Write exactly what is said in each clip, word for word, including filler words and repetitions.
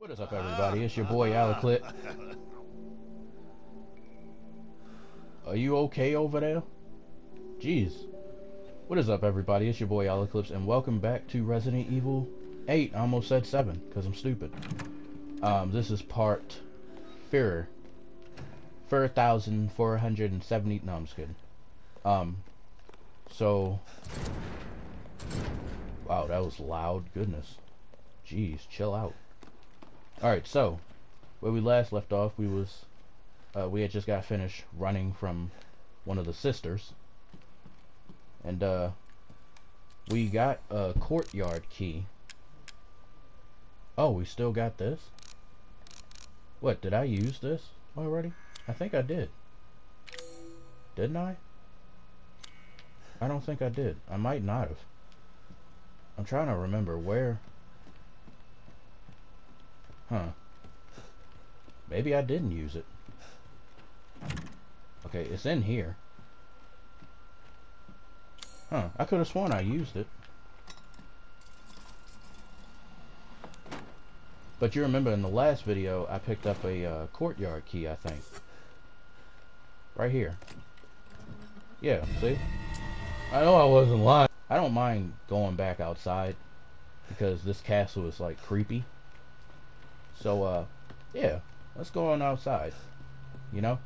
What is up, everybody? It's your boy Aliclet. Are you okay over there? Jeez. What is up, everybody? It's your boy Aliclet, and welcome back to Resident Evil eight. I almost said seven because I'm stupid. Um, this is part four, four thousand four hundred and seventy. No, I'm just kidding. Um, so. Wow, that was loud. Goodness. Jeez, chill out. Alright, so, where we last left off, we was, uh, we had just got finished running from one of the sisters. And, uh, we got a courtyard key. Oh, we still got this? What, did I use this already? I think I did. Didn't I? I don't think I did. I might not have. I'm trying to remember where... Huh. Maybe I didn't use it. Okay, it's in here. Huh. I could have sworn I used it. But you remember in the last video, I picked up a uh, courtyard key, I think. Right here. Yeah, see? I know I wasn't lying. I don't mind going back outside, because this castle is, like, creepy. So, uh, yeah, let's go on outside, you know?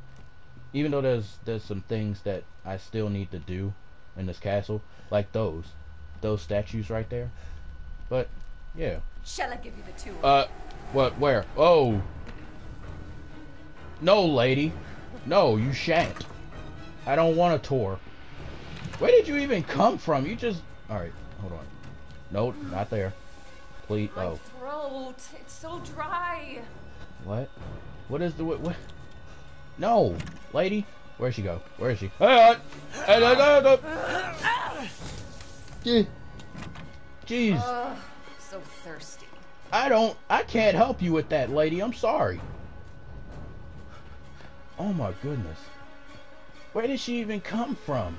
Even though there's there's some things that I still need to do in this castle, like those, those statues right there. But, yeah. Shall I give you the tour? Uh, what, where? Oh! No, lady. No, you shan't. I don't want a tour. Where did you even come from? You just... Alright, hold on. No, not there. Please, oh. It's so dry. What? What is the what? what? No, lady. Where'd she go? Where is she? Hey, hey, hey, jeez. Uh, so thirsty. I don't. I can't help you with that, lady. I'm sorry. Oh my goodness. Where did she even come from?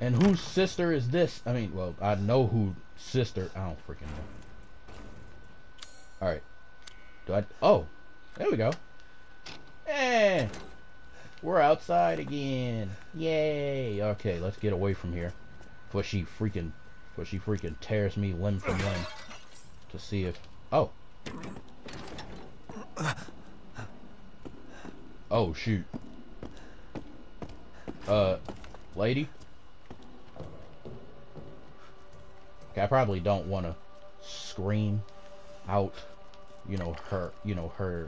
And whose sister is this? I mean, well, I know who sister. I don't freaking know. Alright. Do I... Oh! There we go. Eh! We're outside again. Yay! Okay, let's get away from here. Before she freaking... Before she freaking tears me limb from limb. To see if... Oh! Oh, shoot. Uh, lady? Okay, I probably don't want to scream out, you know, her, you know, her,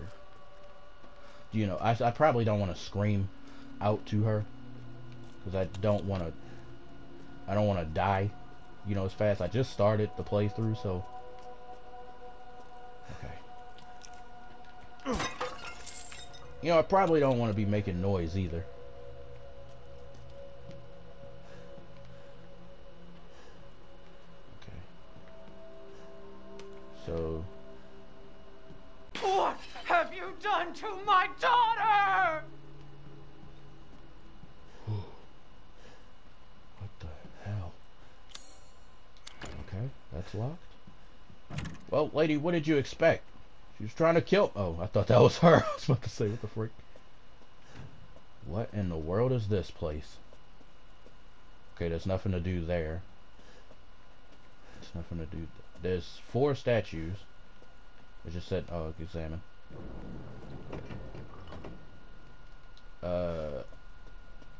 you know, I, I probably don't want to scream out to her, because I don't want to, I don't want to die, you know, as fast. I just started the playthrough, so, okay, you know, I probably don't want to be making noise either. So, what have you done to my daughter? What the hell? Okay, that's locked. Well, lady, what did you expect? She was trying to kill... Oh, I thought that was her. I was about to say, what the freak? What in the world is this place? Okay, there's nothing to do there. There's nothing to do there. There's four statues. I just said, oh, examine. Uh,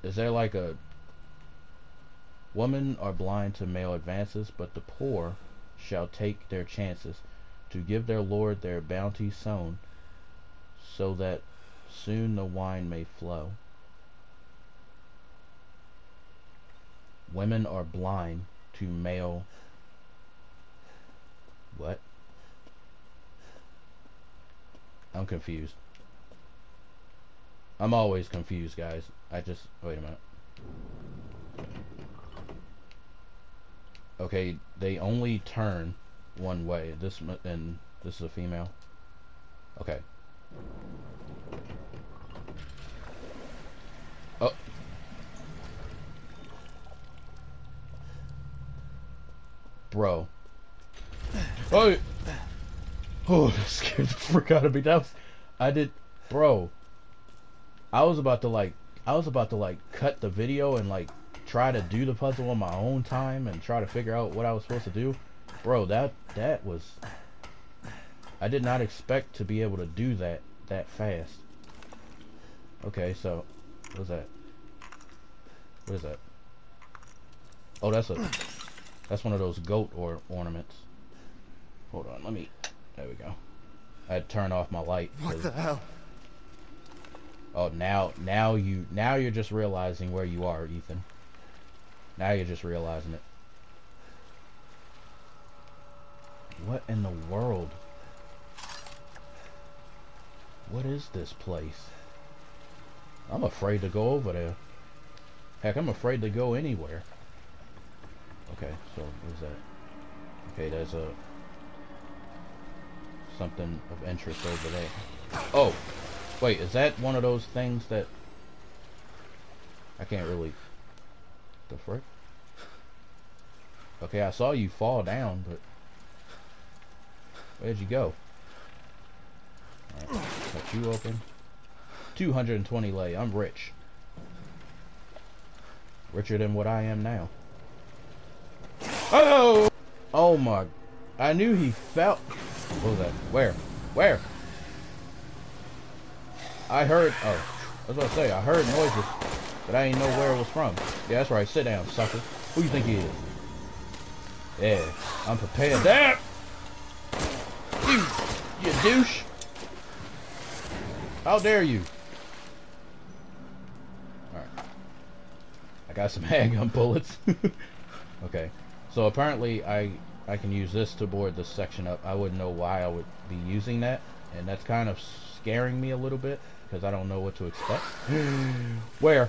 is there like a... Women are blind to male advances, but the poor shall take their chances to give their lord their bounty sown, so that soon the wine may flow. Women are blind to male... What? I'm confused. I'm always confused, guys. I just... Wait a minute. Okay, they only turn one way. This and this is a female. Okay. Oh. Bro. Oh, Oh, that scared the frick out of me. That was, I did, bro. I was about to like, I was about to like cut the video and like try to do the puzzle on my own time and try to figure out what I was supposed to do, bro. That that was, I did not expect to be able to do that that fast. Okay, so what is that? What is that? Oh, that's a, that's one of those goat or ornaments. Hold on, let me. There we go. I had to turn off my light. What the hell? Oh, now, now you, now you're just realizing where you are, Ethan. Now you're just realizing it. What in the world? What is this place? I'm afraid to go over there. Heck, I'm afraid to go anywhere. Okay, so what is that? Okay, there's a something of interest over there. Oh, wait, is that one of those things that I can't really... The frick? Okay, I saw you fall down, but where'd you go? All right, cut you open. two hundred twenty lei. I'm rich. Richer than what I am now. Oh! Oh my! I knew he felt. What was that? Where? Where? I heard. Oh, I was gonna say I heard noises, but I didn't know where it was from. Yeah, that's right. Sit down, sucker. Who you think he is? Yeah, I'm prepared. That you, you douche! How dare you? All right, I got some handgun bullets. Okay. So apparently I I can use this to board this section up. I wouldn't know why I would be using that, and that's kind of scaring me a little bit because I don't know what to expect. Where?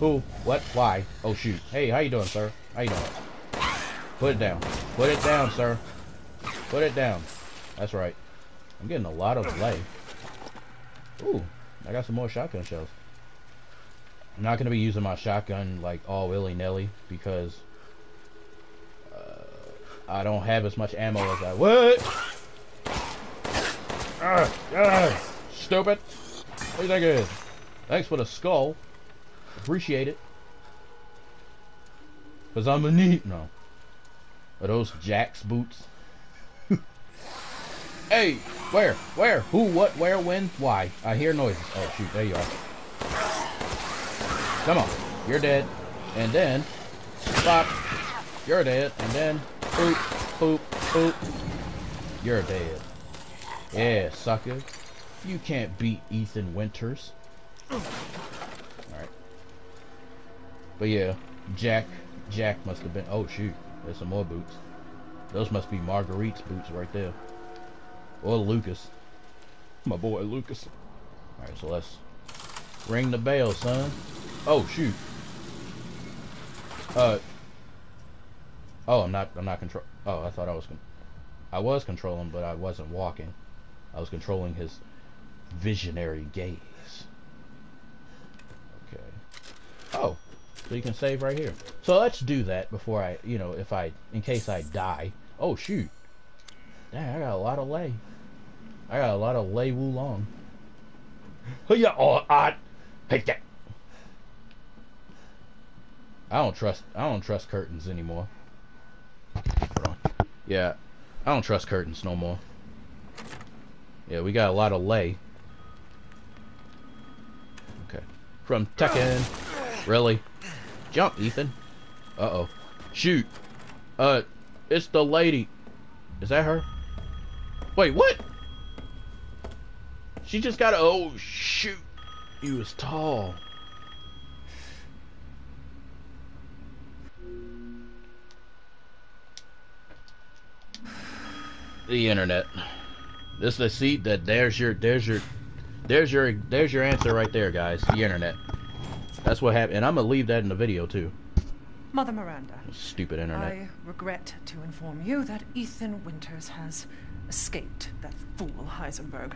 Who? What? Why? Oh shoot. Hey, how you doing, sir? How you doing? Put it down. Put it down, sir. Put it down. That's right. I'm getting a lot of lay. Ooh, I got some more shotgun shells. I'm not gonna be using my shotgun like all willy-nilly because I don't have as much ammo as I would. Uh, uh, stupid. What do you think it is? Thanks for the skull. Appreciate it. Because I'm gonna need. No. Are those Jack's boots? Hey, where? Where? Who? What? Where? When? Why? I hear noises. Oh, shoot. There you are. Come on. You're dead. And then. Stop. You're dead. And then. Boop, boop, boop. You're dead. Yeah, sucker. You can't beat Ethan Winters. Alright. But yeah, Jack, Jack must have been... Oh, shoot. There's some more boots. Those must be Marguerite's boots right there. Or Lucas. My boy, Lucas. Alright, so let's ring the bell, son. Oh, shoot. Uh... Oh, I'm not, I'm not control. Oh, I thought I was, con I was controlling, but I wasn't walking. I was controlling his visionary gaze. Okay. Oh, so you can save right here. So let's do that before I, you know, if I, in case I die. Oh, shoot. Dang, I got a lot of lei. I got a lot of lei wulong. Yeah, oh, I hate that. I don't trust, I don't trust curtains anymore. Yeah, I don't trust curtains no more. Yeah, we got a lot of lei. Okay. From Tekken. Really? Jump, Ethan. Uh-oh. Shoot. Uh, it's the lady. Is that her? Wait, what? She just got a... Oh, shoot. He was tall. The internet. This the seed that there's your there's your there's your there's your answer right there, guys. The internet. That's what happened, and I'm gonna leave that in the video too. Mother Miranda. Stupid internet. I regret to inform you that Ethan Winters has escaped that fool Heisenberg.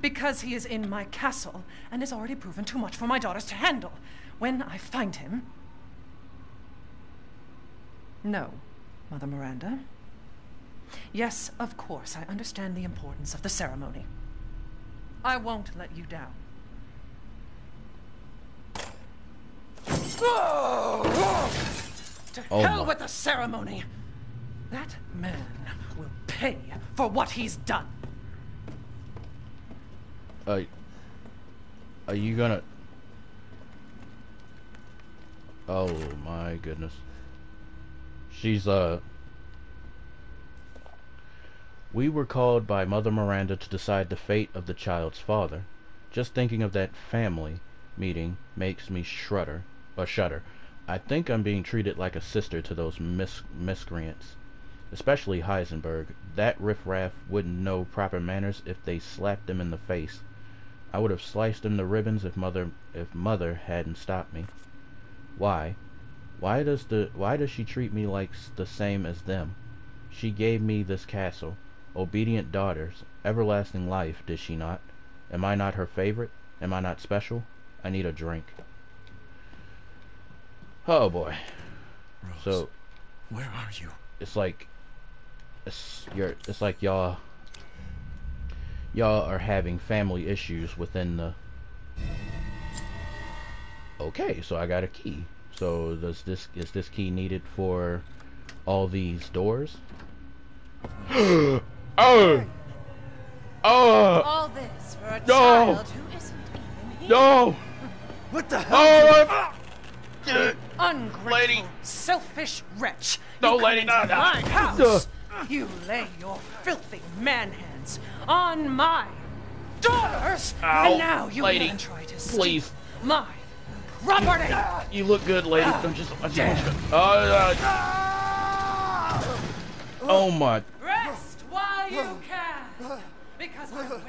Because he is in my castle and has already proven too much for my daughters to handle. When I find him. No. Mother Miranda, Yes, of course, I understand the importance of the ceremony. I won't let you down. To oh hell my. with the ceremony! That man will pay for what he's done. Uh, are you gonna... Oh my goodness. She's, uh... We were called by Mother Miranda to decide the fate of the child's father. Just thinking of that family meeting makes me shudder. Or shudder. I think I'm being treated like a sister to those mis miscreants. Especially Heisenberg. That riffraff wouldn't know proper manners if they slapped him in the face. I would have sliced him to ribbons if mother if mother hadn't stopped me. Why? Why does the why does she treat me like the same as them? She gave me this castle. Obedient daughters, everlasting life, did she not? Am I not her favorite? Am I not special? I need a drink. Oh boy. Rose, so, where are you? It's like, it's you're. It's like y'all, y'all are having family issues within the. Okay, so I got a key. So does this is this key needed for all these doors? Oh. Oh. All this for a no. child who isn't even here. No. What the hell? Oh, ungrateful, lady. Selfish wretch. No, you lady, no, no. My house. Uh. You lay your filthy man hands on my daughters. Ow. And now you lady, try to please. My property. You look good, lady. Don't just. I just oh, uh, oh. oh my. Rest while you can, because I will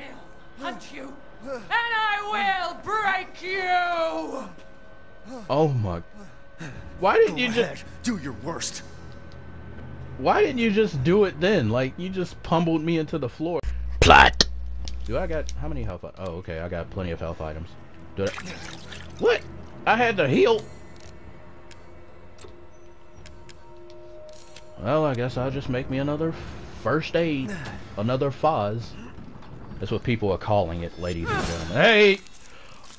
hunt you, and I will break you! Oh my... Why didn't Go you ahead. just... Do your worst. Why didn't you just do it then? Like, you just pummeled me into the floor. Plot! Do I got... How many health... Oh, okay, I got plenty of health items. Do I... What? I had to heal... Well, I guess I'll just make me another first aid. Another F O S. That's what people are calling it, ladies and gentlemen. Hey!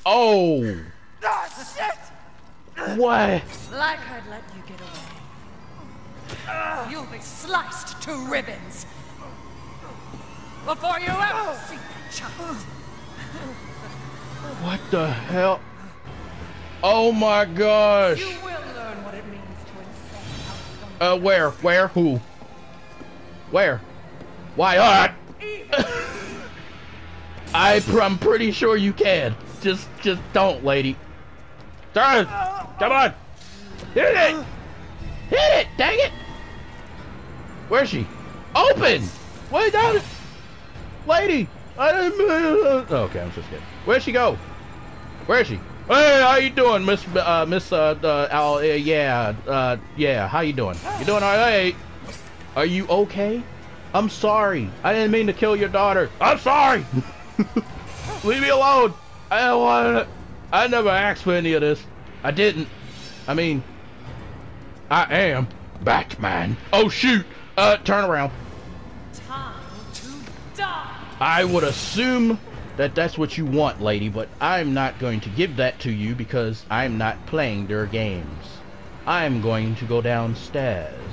Oh! Oh, shit! What? Like I'd let you get away. You'll be sliced to ribbons before you ever see the child. What the hell? Oh my gosh! You will learn what it means. Uh, where? Where? Who? Where? Why not? I pr I'm pretty sure you can. Just, just don't, lady. Turn! Come on! Hit it! Hit it! Dang it! Where's she? Open! Wait, down! Lady! I didn't... Okay, I'm just kidding. Where'd she go? Where's she? Hey, how you doing, Miss, uh, Miss, uh, uh, Al, uh, yeah, uh, yeah, how you doing? You doing all right? Are you okay? I'm sorry. I didn't mean to kill your daughter. I'm sorry! Leave me alone! I don't wanna, I never asked for any of this. I didn't. I mean, I am Batman. Oh, shoot! Uh, turn around. Time to die! I would assume... That that's what you want, lady, but I'm not going to give that to you because I'm not playing their games. I'm going to go downstairs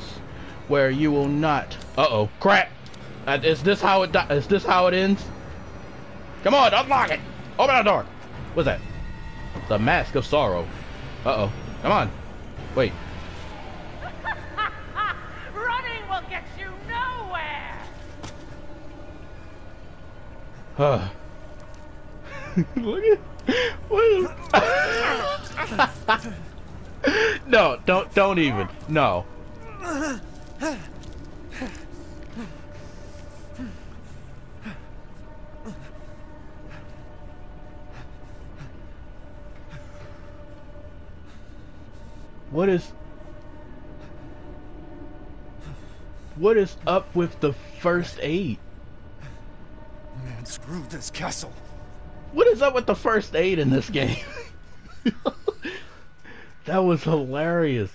where you will not. Uh-oh, crap! Uh, is this how it is this how it ends? Come on, unlock it. Open the door. What's that? The Mask of Sorrow. Uh-oh. Come on. Wait. Running will get you nowhere. Huh. Look at what is No, don't don't even. No. What is What is up with the first aid? Man, screw this castle. What is up with the first aid in this game? That was hilarious.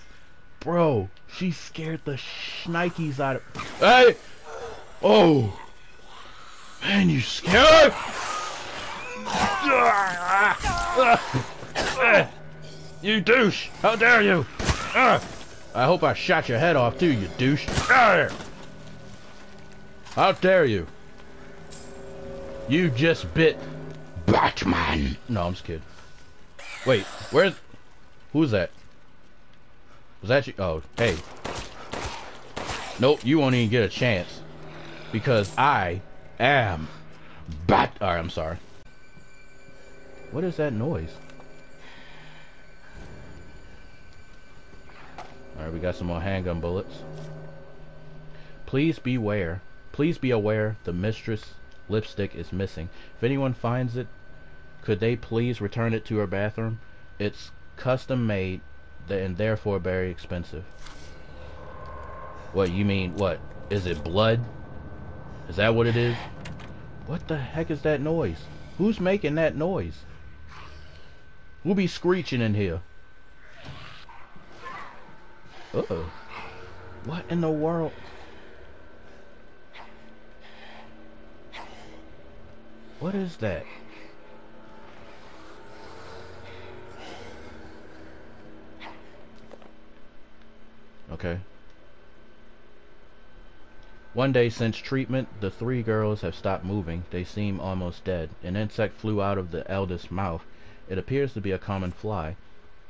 Bro, she scared the shnikes out of... Hey! Oh! Man, you scared? You douche! How dare you! I hope I shot your head off too, you douche! How dare you! You just bit Batman! No, I'm just kidding. Wait, where's... Who's that? Was that you? Oh, hey. Nope, you won't even get a chance. Because I am Bat... Alright, I'm sorry. What is that noise? Alright, we got some more handgun bullets. Please beware. Please be aware the mistress lipstick is missing. If anyone finds it, could they please return it to her bathroom? It's custom made and therefore very expensive. What you mean? What is it? Blood? Is that what it is? What the heck is that noise? Who's making that noise? We'll be screeching in here. Uh-oh. What in the world? What is that? Okay. One day since treatment, the three girls have stopped moving. They seem almost dead. An insect flew out of the eldest's mouth. It appears to be a common fly.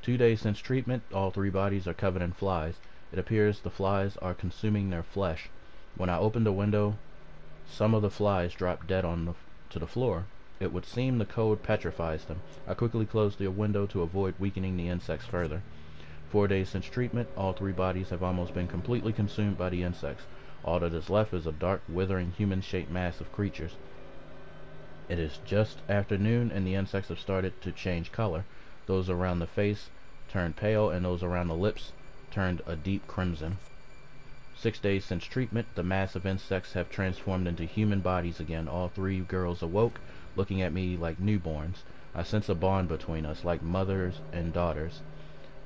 Two days since treatment, all three bodies are covered in flies. It appears the flies are consuming their flesh. When I opened the window, some of the flies dropped dead on the to the floor. It would seem the cold petrifies them. I quickly closed the window to avoid weakening the insects further. Four days since treatment, all three bodies have almost been completely consumed by the insects. All that is left is a dark, withering, human-shaped mass of creatures. It is just after noon, and the insects have started to change color. Those around the face turned pale, and those around the lips turned a deep crimson. Six days since treatment, the mass of insects have transformed into human bodies again. All three girls awoke, looking at me like newborns. I sense a bond between us, like mothers and daughters.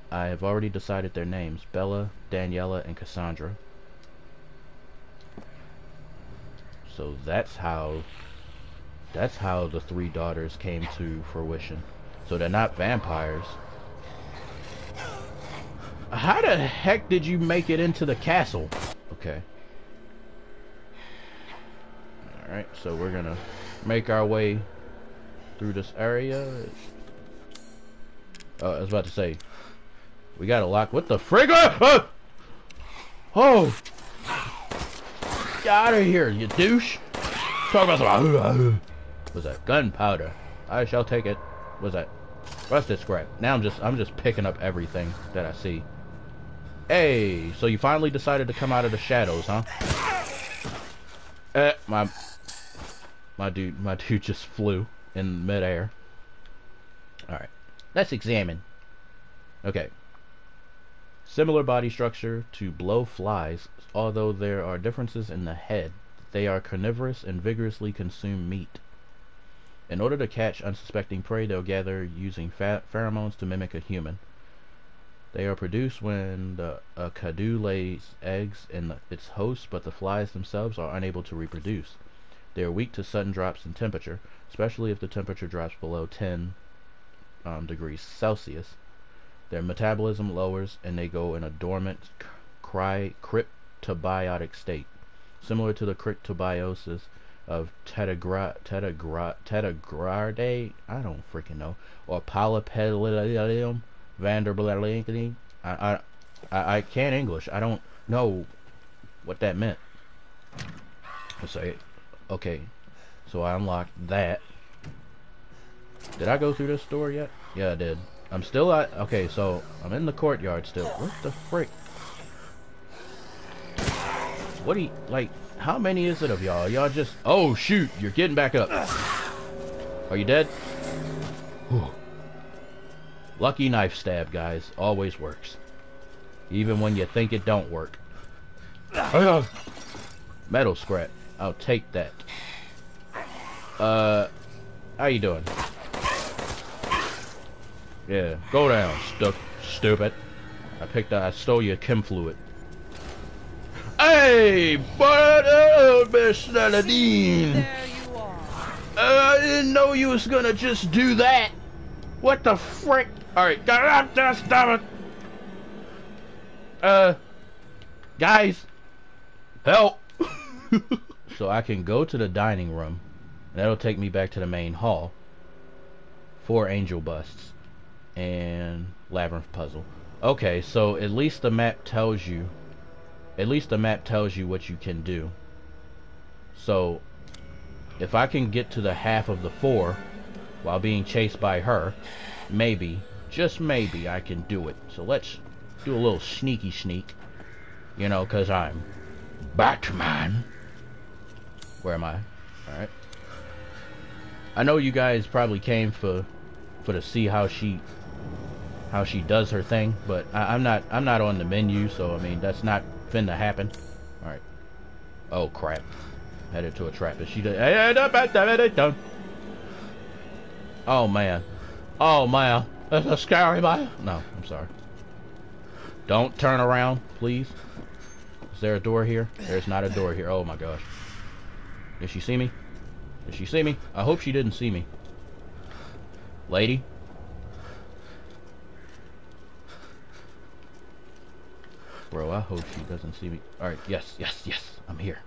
I have already decided their names, Bella, Daniela, and Cassandra. So that's how, that's how the three daughters came to fruition. So they're not vampires. How the heck did you make it into the castle? Okay. Alright, so we're gonna make our way through this area. Oh, I was about to say, we gotta lock. What the frigga? Oh! Oh! Get out of here, you douche! Talk about some. What's that? Gunpowder. I shall take it. What's that? Rusted scrap. Now I'm just, I'm just picking up everything that I see. Hey, so you finally decided to come out of the shadows, huh? Eh, my, my dude, my dude just flew in midair. All right, let's examine. Okay. Similar body structure to blow flies, although there are differences in the head. They are carnivorous and vigorously consume meat. In order to catch unsuspecting prey, they'll gather using pheromones to mimic a human. They are produced when the, a kadu lays eggs in the, its host, but the flies themselves are unable to reproduce. They are weak to sudden drops in temperature, especially if the temperature drops below ten um, degrees Celsius. Their metabolism lowers and they go in a dormant cry cryptobiotic state, similar to the cryptobiosis of Tetagra Tetagra Tetagrade, I don't freaking know, or Polypedalium Vanderblankini. I, I I can't English. I don't know what that meant. So, okay, so I unlocked that. Did I go through this door yet? Yeah, I did. I'm still at, okay, so I'm in the courtyard still. What the frick? What do you, like, how many is it of y'all? Y'all just, oh shoot, you're getting back up. Are you dead? Whew. Lucky knife stab, guys, always works. Even when you think it don't work. Metal scrap, I'll take that. Uh, how you doing? Yeah, go down, stu stupid. I picked up, I stole your chem fluid. Hey! Hey, but oh, Miss Saladin. Uh, I didn't know you was gonna just do that. What the frick? All right, stop it. Uh, guys, help. So I can go to the dining room. And that'll take me back to the main hall. Four angel busts and labyrinth puzzle. Okay, so at least the map tells you. At least the map tells you what you can do. So if I can get to the half of the four while being chased by her, maybe, just maybe, I can do it. So let's do a little sneaky sneak, you know, cause I'm Batman. Where am I? Alright. I know you guys probably came for for to see how she how she does her thing, but I, I'm not I'm not on the menu, so I mean that's not finna happen. Alright. Oh crap. Headed to a trap. Is she done? Oh man. Oh man. That's a scary man. No, I'm sorry. Don't turn around, please. Is there a door here? There's not a door here. Oh my gosh. Did she see me? Did she see me? I hope she didn't see me. Lady? Bro, I hope she doesn't see me. Alright, yes, yes, yes. I'm here.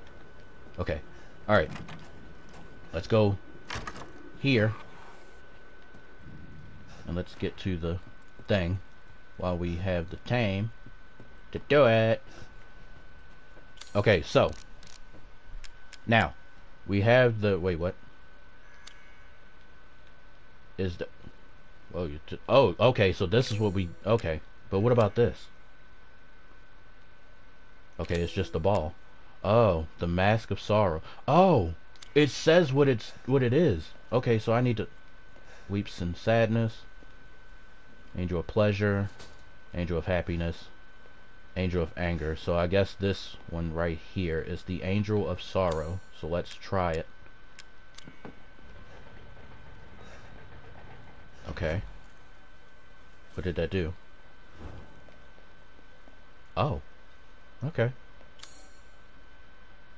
Okay. Alright. Let's go here. And let's get to the thing while we have the time to do it. Okay, so. Now. We have the wait. What is the? Oh, you. T oh, okay. So this is what we. Okay, but what about this? Okay, it's just the ball. Oh, the mask of sorrow. Oh, it says what it's what it is. Okay, so I need to. Weeps in sadness. Angel of pleasure. Angel of happiness. Angel of anger. So I guess this one right here is the angel of sorrow. So let's try it. Okay. What did that do? Oh. Okay.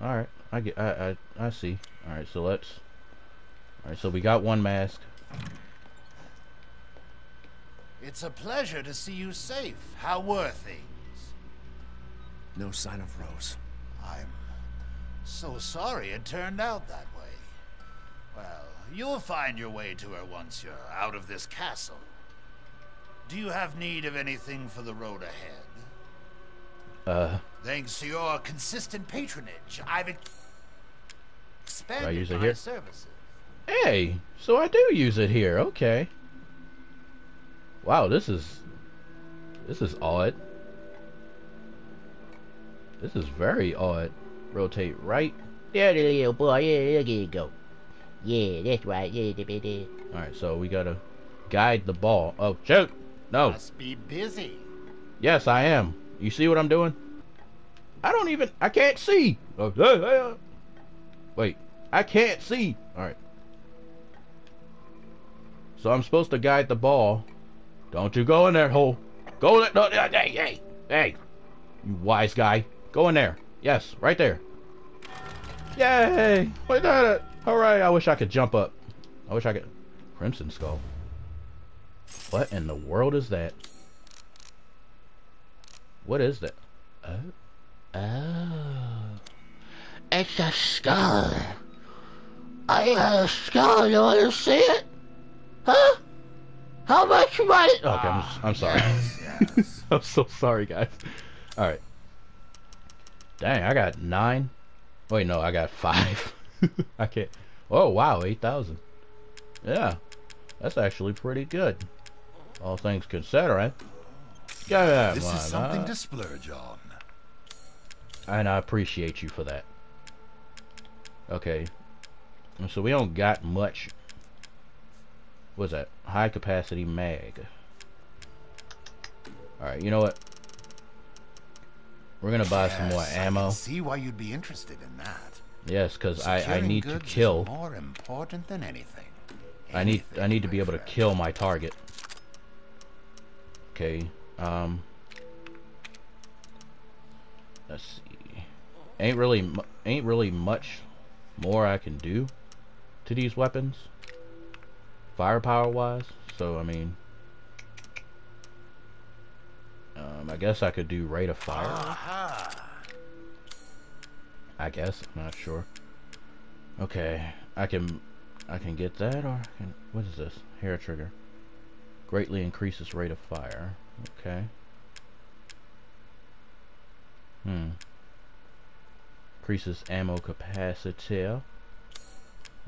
All right. I get. I. I. I see. All right. So let's. All right. So we got one mask. It's a pleasure to see you safe. How were things? No sign of Rose. I'm. So sorry it turned out that way. Well, you'll find your way to her once you're out of this castle. Do you have need of anything for the road ahead? Uh. Thanks to your consistent patronage, I've expanded I use it my here? services. Hey, so I do use it here. Okay. Wow, this is this is odd. This is very odd. Rotate right. There, little boy. Yeah, there you go. Yeah, that's right. Yeah, there, there. All right, so we gotta guide the ball. Oh, shoot! No. Must be busy. Yes, I am. You see what I'm doing? I don't even. I can't see. Wait, I can't see. All right. So I'm supposed to guide the ball. Don't you go in there, hole. Go there. No, hey, hey, hey! You wise guy. Go in there. Yes, right there. Yay! We did it! Hooray! I wish I could jump up. I wish I could... Crimson Skull. What in the world is that? What is that? Oh. Oh. It's a skull. I got a skull. You want to see it? Huh? How much money? Okay, I'm, I'm sorry. Yes, yes. I'm so sorry, guys. Alright. Dang, I got nine. Wait, no, I got five. I can't. Oh, wow, eight thousand. Yeah, that's actually pretty good. All things considering. Yeah, this is something uh, to splurge on. And I appreciate you for that. Okay. So we don't got much. What's that? High capacity mag. Alright, you know what? We're gonna buy yes, some more ammo. I see why you'd be interested in that. Yes, because I I need to kill. More important than anything. anything. I need I need to be able friend. to kill my target. Okay. Um. Let's see. Ain't really, ain't really much more I can do to these weapons, firepower wise. So I mean, um, I guess I could do rate of fire. Aha. I guess, I'm not sure. Okay, I can, I can get that, or I can, what is this? Hair trigger. Greatly increases rate of fire. Okay. Hmm. Increases ammo capacity.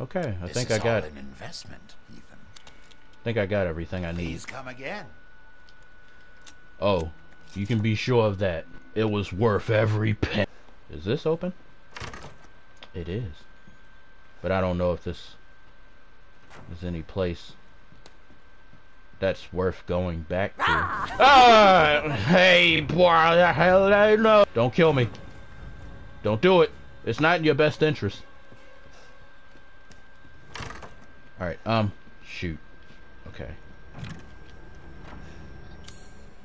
Okay, I this think is I got. An investment, Ethan. I think I got everything I need. Please come again. Oh, you can be sure of that. It was worth every penny. Is this open? It is. But I don't know if this is any place that's worth going back to. Ah! Oh, hey, boy, the hell I know. Don't kill me. Don't do it. It's not in your best interest. Alright, um, shoot. Okay.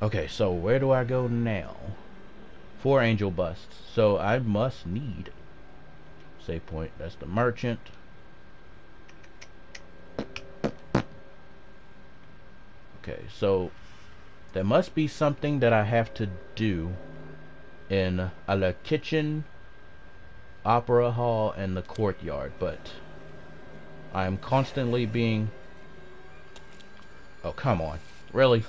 Okay, so where do I go now? Four angel busts. So I must need save point. That's the merchant. Okay, so there must be something that I have to do in a la kitchen, opera hall, and the courtyard, but I am constantly being... Oh, come on. Really?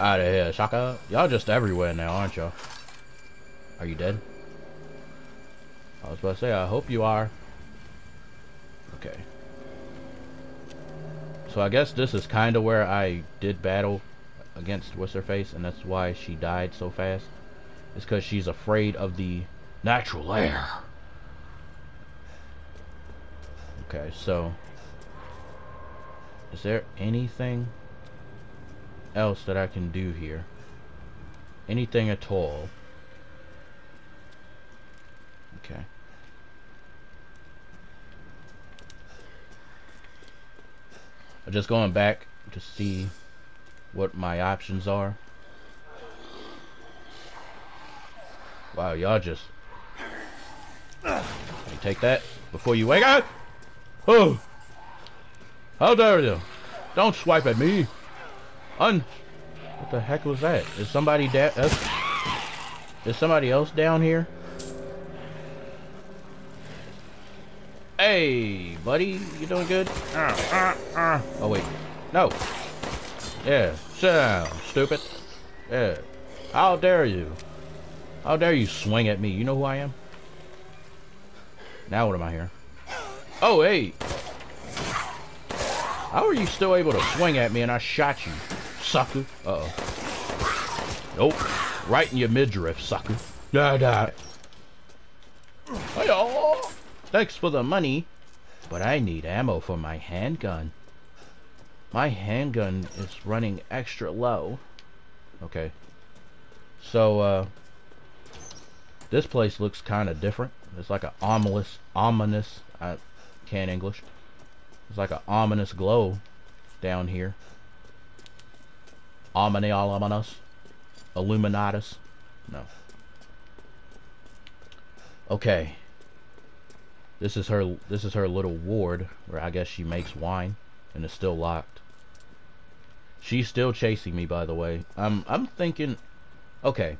Out of here, Shaka. Y'all just everywhere now, aren't y'all? Are you dead? I was about to say, I hope you are. Okay. So I guess this is kind of where I did battle against What's-Her-Face, and that's why she died so fast. It's because she's afraid of the natural air. Okay, so... Is there anything else that I can do here? Anything at all? Okay. I'm just going back to see what my options are. Wow, y'all just... You take that before you wake up! Oh! How dare you! Don't swipe at me! Un... What the heck was that? Is somebody da- that's... Is somebody else down here? Hey, buddy! You doing good? Uh, uh, uh. Oh, wait. No! Yeah, sit down, stupid. Yeah. How dare you? How dare you swing at me? You know who I am? Now what am I here? Oh, hey! How are you still able to swing at me and I shot you, sucker? Uh-oh. Nope. Right in your midriff, sucker. Da da. Hey-oh. Thanks for the money, but I need ammo for my handgun. My handgun is running extra low. Okay. So, uh... this place looks kind of different. It's like an ominous... Ominous... I can't English. It's like an ominous glow down here. Omni ominous, illuminatus. No. Okay. This is her. This is her little ward, where I guess she makes wine, and it's still locked. She's still chasing me, by the way. I'm. I'm thinking. Okay.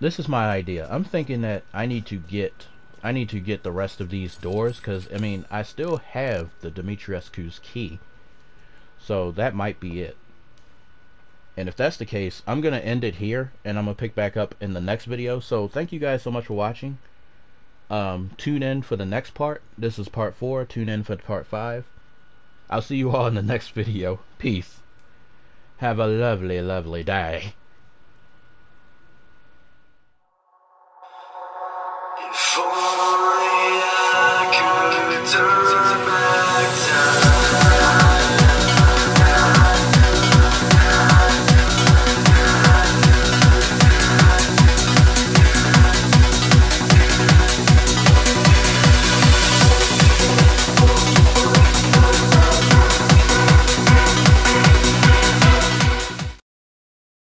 This is my idea. I'm thinking that I need to get. I need to get the rest of these doors, because I mean I still have the Dimitrescu's key, so that might be it. And if that's the case, I'm gonna end it here, and I'm gonna pick back up in the next video. So thank you guys so much for watching. Um, tune in for the next part. This is part four. Tune in for part five. I'll see you all in the next video. Peace. Have a lovely, lovely day. If only I could turn